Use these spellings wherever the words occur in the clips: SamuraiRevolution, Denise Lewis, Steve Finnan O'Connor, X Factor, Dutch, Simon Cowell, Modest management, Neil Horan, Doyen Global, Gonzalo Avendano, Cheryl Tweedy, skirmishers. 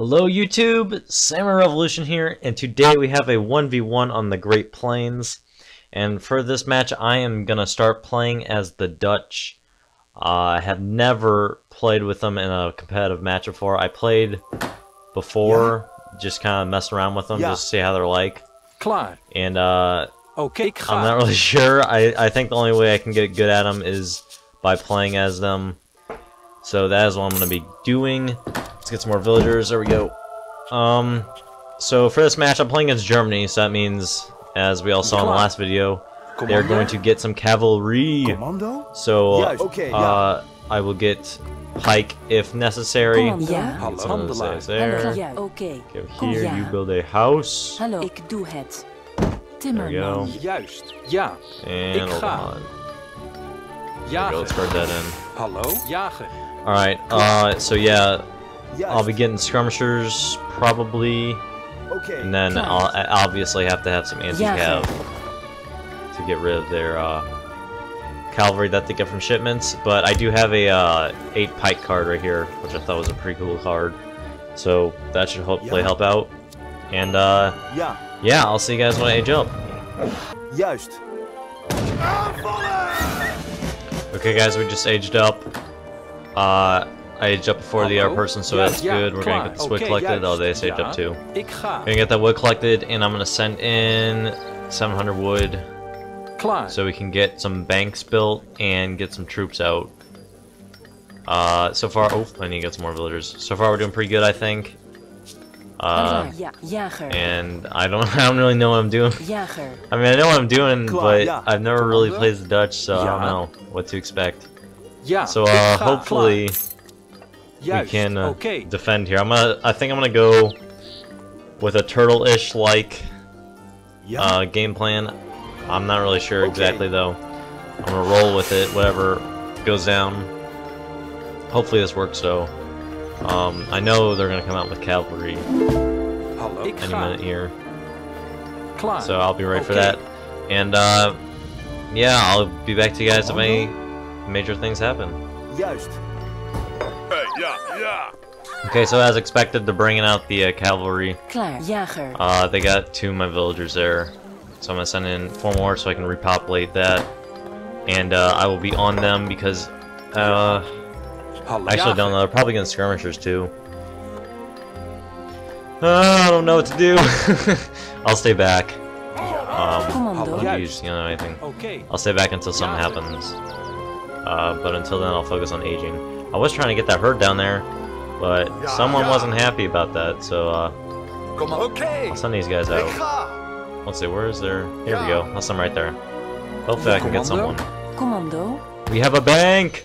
Hello YouTube, SamuraiRevolution here, and today we have a 1v1 on the Great Plains. And for this match, I am going to start playing as the Dutch. I have never played with them in a competitive match before. I played before, just kind of messing around with them, just to see how they're like. And I'm not really sure. I think the only way I can get good at them is by playing as them. So that is what I'm going to be doing. Let's get some more villagers. There we go. So for this match, I'm playing against Germany. So that means, as we all saw in the last video, they're going to get some cavalry. So I will get pike if necessary. There. Go here. You build a house. There we go. And hold on. There we go. Let's start that in. All right. So yeah. I'll be getting skirmishers, probably, and then I'll obviously have to have some anti-cav to get rid of their cavalry that they get from shipments, but I do have a 8 pike card right here, which I thought was a pretty cool card, so that should hopefully help out, and yeah, I'll see you guys when I age up. Okay guys, we just aged up. I aged up before the other person, so that's good. We're gonna get this wood collected. Oh, they aged up too. I'm gonna get that wood collected, and I'm gonna send in 700 wood so we can get some banks built and get some troops out. So far, I need to get some more villagers. So far, we're doing pretty good, I think. And I don't really know what I'm doing. I mean, I know what I'm doing, but I've never really played the Dutch, so I don't know what to expect. So hopefully we can defend here. I think I'm gonna go with a turtle-ish like game plan. I'm not really sure exactly though. I'm gonna roll with it, whatever goes down. Hopefully this works though. I know they're gonna come out with cavalry any minute here, so I'll be ready for that. And yeah, I'll be back to you guys if any major things happen. Okay, so as expected, they're bringing out the cavalry. They got 2 of my villagers there, so I'm gonna send in 4 more so I can repopulate that. And I will be on them because I actually don't know. They're probably gonna skirmishers too. I don't know what to do. I'll stay back. I'll stay back until something happens. But until then, I'll focus on aging. I was trying to get that herd down there, but someone wasn't happy about that, so I'll send these guys out. Let's see, where is there? Here we go. That's them right there. Hopefully I can get someone. We have a bank!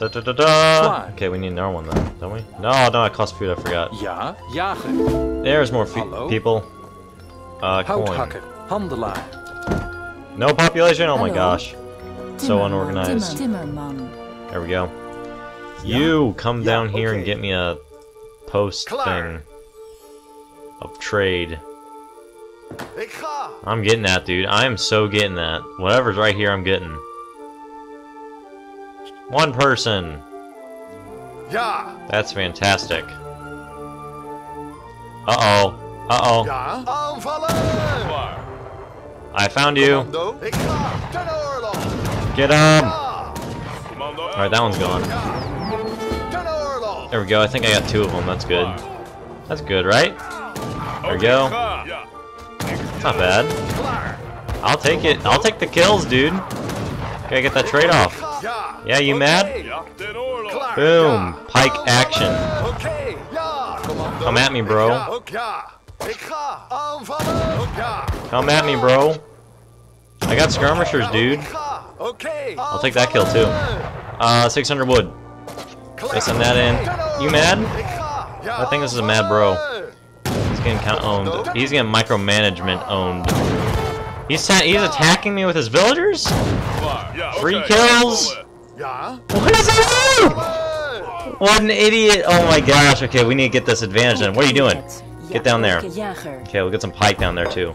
Da, da, da, da. Okay, we need another one then, don't we? No, it costs food, I forgot. There's more people. Coin. No population? Oh my gosh. So unorganized. There we go. You come down here and get me a post thing of trade. I'm getting that, dude. I am so getting that. Whatever's right here, I'm getting. 1 person. That's fantastic. I found you. Get him. Alright, that one's gone. There we go, I think I got 2 of them, that's good. That's good, right? There we go. Not bad. I'll take it. I'll take the kills, dude. Gotta get that trade off. Yeah, you mad? Boom. Pike action. Come at me, bro. Come at me, bro. I got skirmishers, dude. I'll take that kill too. 600 wood. They send that in. You mad? I think this is a mad bro. He's getting kind of owned. He's getting micromanagement owned. He's attacking me with his villagers? 3 kills? What is that? What an idiot. Oh my gosh. Okay, we need to get this advantage then. What are you doing? Get down there. Okay, we'll get some pike down there too.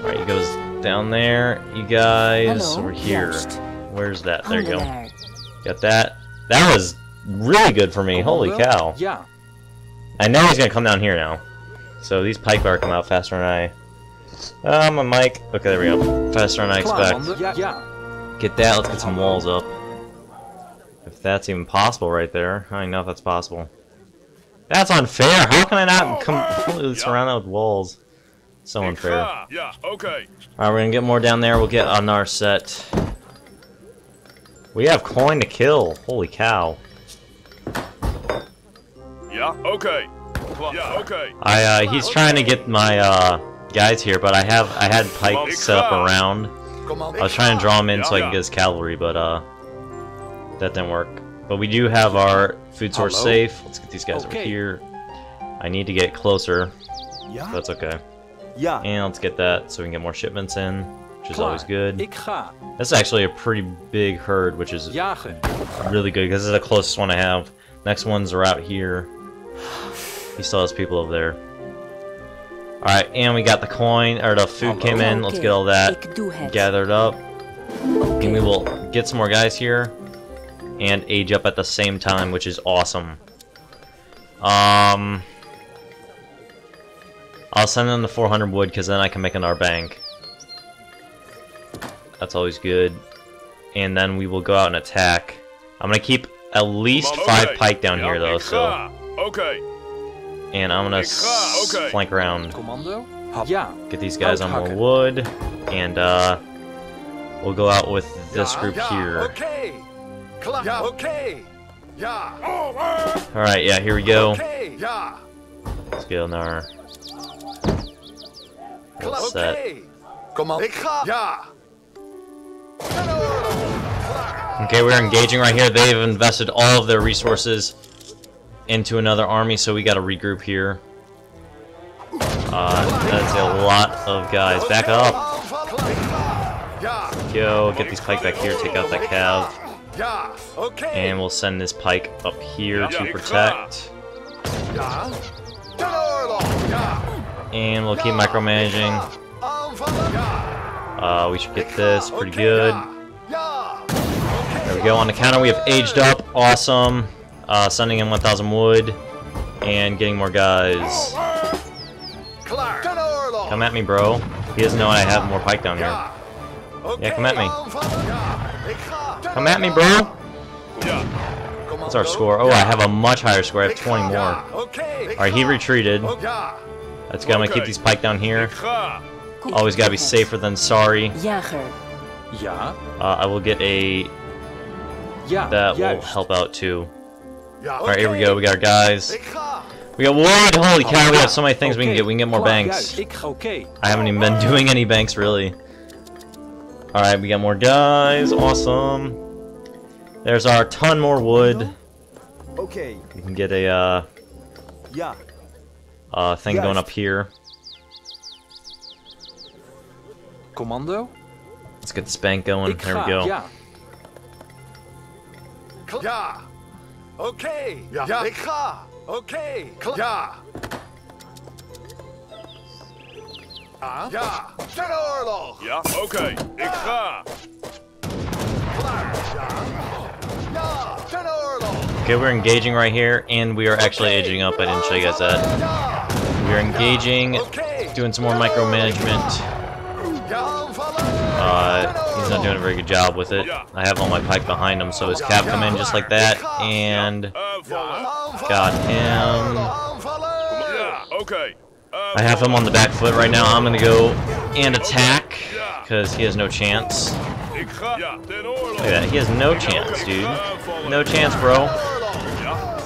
Alright, he goes down there, you guys. We're here. Where's that? There you go. Got that. That was really good for me. Holy cow. I know he's gonna come down here now. So these pike better come out faster than I. My mic. Okay, there we go. Faster than I expect. Get that. Let's get some walls up. If that's even possible, right there. I don't know if that's possible. That's unfair. How can I not completely surround that with walls? So unfair. Yeah. Okay. All right, we're gonna get more down there. We'll get another set. We have coin to kill. Holy cow. Yeah. Okay. Yeah. Okay. He's trying to get my guys here, but I had pikes set up around. I was trying to draw him in so I could get his cavalry, but that didn't work. But we do have our food source safe. Let's get these guys over here. I need to get closer. Yeah. That's okay. Yeah. And let's get that so we can get more shipments in, which is always good. That's actually a pretty big herd, which is really good because this is the closest one I have. Next ones are out here. He still has people over there. Alright, and we got the coin, or the food came in. Let's get all that gathered up. And we will get some more guys here. And age up at the same time, which is awesome. I'll send them the 400 wood, because then I can make another bank. That's always good. And then we will go out and attack. I'm going to keep at least 5 pike down here, though, so... And I'm gonna flank around, get these guys on more wood, and we'll go out with this group here. Alright, yeah, here we go. Let's get on our set. Okay, we're engaging right here. They've invested all of their resources into another army, so we gotta regroup here. That's a lot of guys. Back up! Go, get these pike back here, take out that cav. And we'll send this pike up here to protect. And we'll keep micromanaging. We should get this, pretty good. There we go, on the counter we have aged up, awesome. Sending in 1,000 wood and getting more guys. Come at me, bro. He doesn't know I have more pike down here. Yeah, come at me. Come at me, bro. What's our score? Oh, I have a much higher score. I have 20 more. Alright, he retreated. That's good. I'm gonna keep these pike down here. Always gotta be safer than sorry. I will get a... That will help out too. Alright, here we go. We got our guys. We got wood! Holy cow, we have so many things we can get. We can get more banks. I haven't even been doing any banks, really. Alright, we got more guys. Awesome. There's our ton more wood. We can get a thing going up here. Let's get this bank going. There we go. Okay, we're engaging right here, and we are actually aging up. I didn't show you guys that. We're engaging, doing some more micromanagement. He's not doing a very good job with it. I have all my pike behind him, so his cap come in just like that, and got him. I have him on the back foot right now. I'm gonna go and attack because he has no chance. Look at that, he has no chance, dude. No chance, bro. I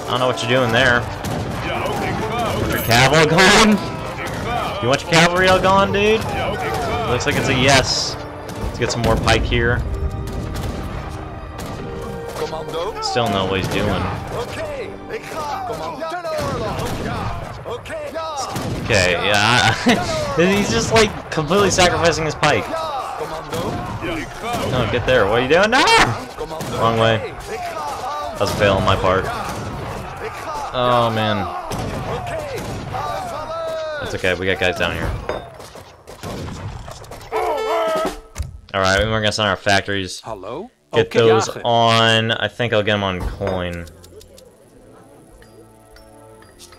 don't know what you're doing there. Is your cavalry gone? You want your cavalry all gone, dude? Looks like it's a yes. Let's get some more pike here. Still know what he's doing. Okay, yeah. He's just like completely sacrificing his pike. No, get there. What are you doing? No! Wrong way. That was a fail on my part. Oh, man. That's okay. We got guys down here. Alright, we're gonna send our factories. Get those on. I think I'll get them on coin.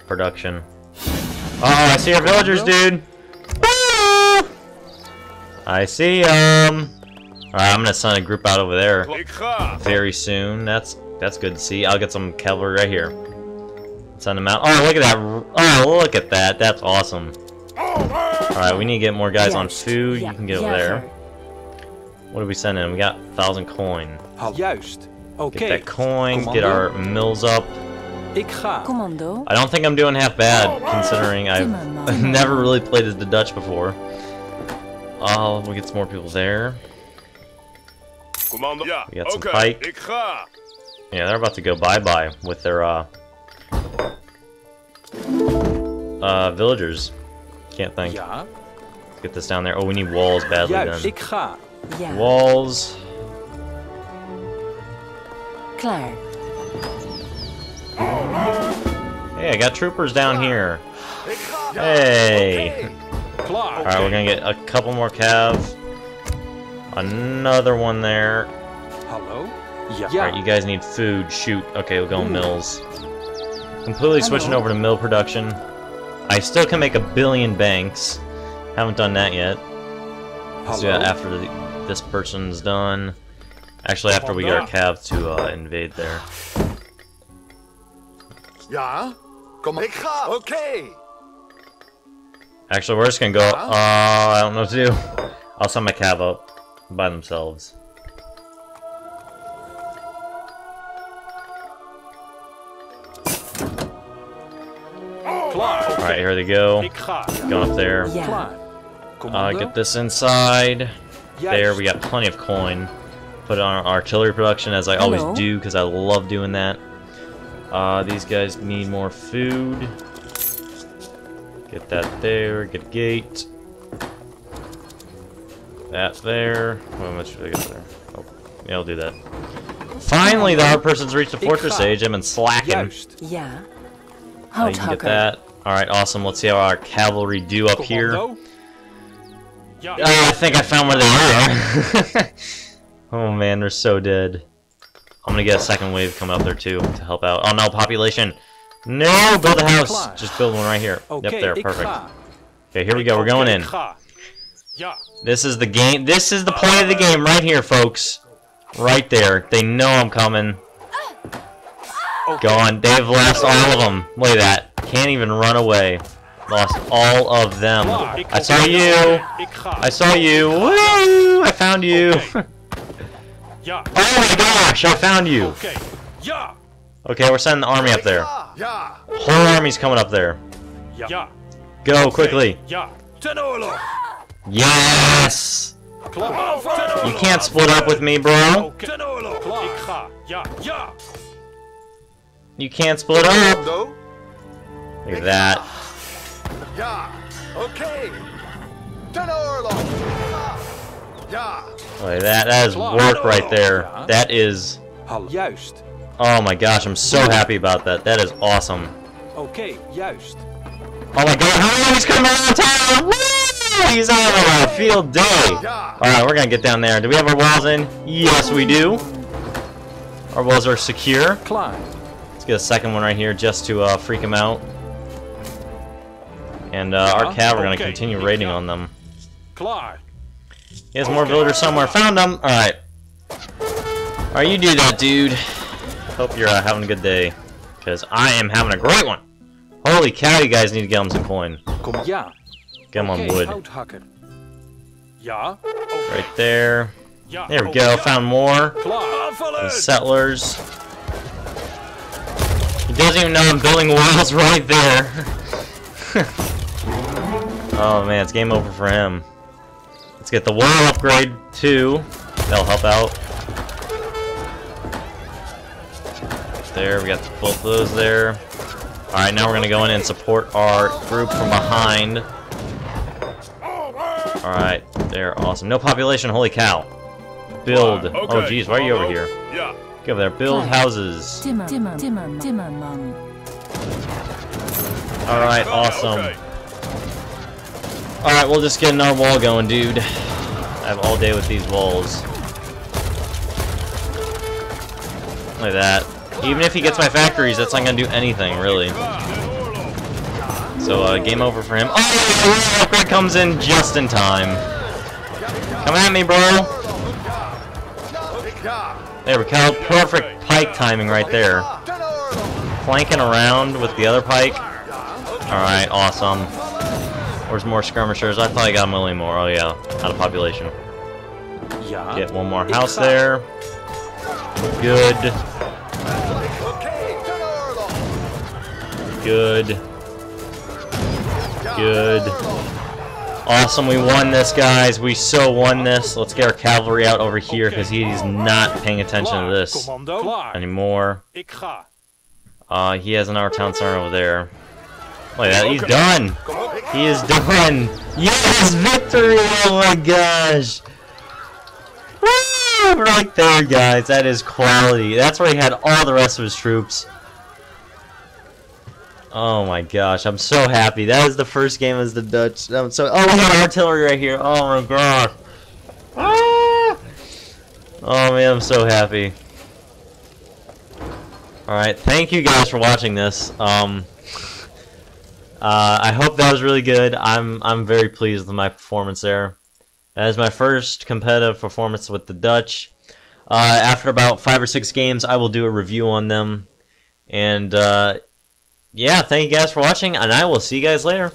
production. Oh, I see our villagers, dude. I see them. All right, I'm gonna send a group out over there very soon. That's good to see. I'll get some cavalry right here. Send them out. Oh, look at that. Oh, look at that. That's awesome. All right, we need to get more guys on food. You can get over there. What did we send in? We got 1,000 coin. Get that coin. Get our mills up. I don't think I'm doing half bad, considering I've never really played as the Dutch before. Oh, we'll get some more people there. We got some pike. Yeah, they're about to go bye-bye with their villagers. Can't think. Let's get this down there. Oh, we need walls badly then. Walls. Hey, I got troopers down here. Hey. All right, we're gonna get a couple more calves. Another one there. All right, you guys need food. Shoot. Okay, we'll go mills. Completely switching over to mill production. I still can make 1 billion banks. Haven't done that yet. Let's do that after this person's done. Actually, after we get our calves to invade there. Actually, we're just gonna go. I don't know what to do. I'll send my cav up by themselves. Alright, here they go. Going up there. Get this inside. There, we got plenty of coin. Put on our artillery production as I always do because I love doing that. These guys need more food. Get that there. Get a gate. That there. How much do I get there? Oh, yeah, I'll do that. Finally, the hard person's reached the fortress age. I've been slacking. You can get that. All right, awesome. Let's see how our cavalry do up here. I think I found where they are. Oh man, they're so dead. I'm gonna get a second wave coming up there too to help out. Oh no, population. No, build a house. Just build one right here. Yep, there, perfect. Okay, here we go. We're going in. This is the game. This is the point of the game right here, folks. Right there. They know I'm coming. Gone. They've lost all of them. Look at that. Can't even run away. Lost all of them. I saw you. I saw you. Woo! I found you. Oh my gosh! I found you. Okay, we're sending the army up there. Whole army's coming up there. Go quickly. Yes! You can't split up with me, bro. You can't split up. Look at that. Look at that. That is work right there. That is... Oh my gosh, I'm so happy about that. That is awesome. Oh my god, how many of these come out of town? Woo! He's on a field day. Alright, we're gonna get down there. Do we have our walls in? Yes, we do. Our walls are secure. Let's get a second one right here just to freak him out. And our cav, we're gonna continue raiding on them. He has more villagers somewhere. Found them! Alright. Alright, you do that, dude. Hope you're having a good day, because I am having a great one. Holy cow, you guys need to get them some coin. Get them on wood. Right there. There we go, found more. The settlers. He doesn't even know I'm building walls right there. Oh man, it's game over for him. Let's get the wall upgrade too. That'll help out. There, we got both of those there. Alright, now we're gonna go in and support our group from behind. Alright, they're awesome. No population, holy cow. Build. Oh geez, why are you over here? Get over there, build houses. Alright, awesome. Alright, we'll just get another wall going, dude. I have all day with these walls. Like that. Even if he gets my factories, that's not gonna do anything, really. So game over for him. Oh, the record comes in just in time. Come at me, bro. There we go. Perfect pike timing right there. Flanking around with the other pike. Alright, awesome. Where's more skirmishers? I thought I got a million more. Oh yeah, out of population. Get one more house there. Good. Good. Good. Awesome, we won this, guys. We so won this. Let's get our cavalry out over here because he's not paying attention to this anymore. He has an hour town center over there. Look at that, he's done. He is done. Yes, victory! Oh my gosh. Woo! Right there, guys. That is quality. That's where he had all the rest of his troops. Oh my gosh, I'm so happy. That is the first game as the Dutch. So, oh, we got artillery right here. Oh my gosh. Ah! Oh man, I'm so happy. Alright, thank you guys for watching this. I hope that was really good. I'm very pleased with my performance there. That is my first competitive performance with the Dutch. After about 5 or 6 games, I will do a review on them. And yeah, thank you guys for watching, and I will see you guys later.